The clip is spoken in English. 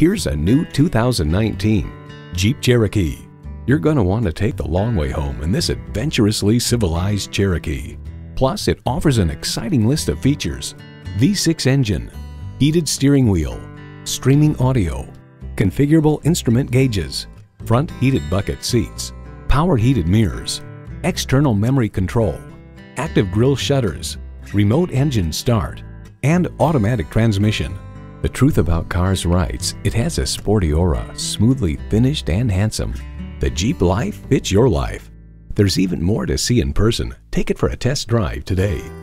Here's a new 2019 Jeep Cherokee. You're going to want to take the long way home in this adventurously civilized Cherokee. Plus, it offers an exciting list of features: V6 engine, heated steering wheel, streaming audio, configurable instrument gauges, front heated bucket seats, power heated mirrors, external memory control, active grille shutters, remote engine start, and automatic transmission. The Truth About Cars writes, "It has a sporty aura, smoothly finished and handsome. The Jeep Life fits your life." There's even more to see in person. Take it for a test drive today.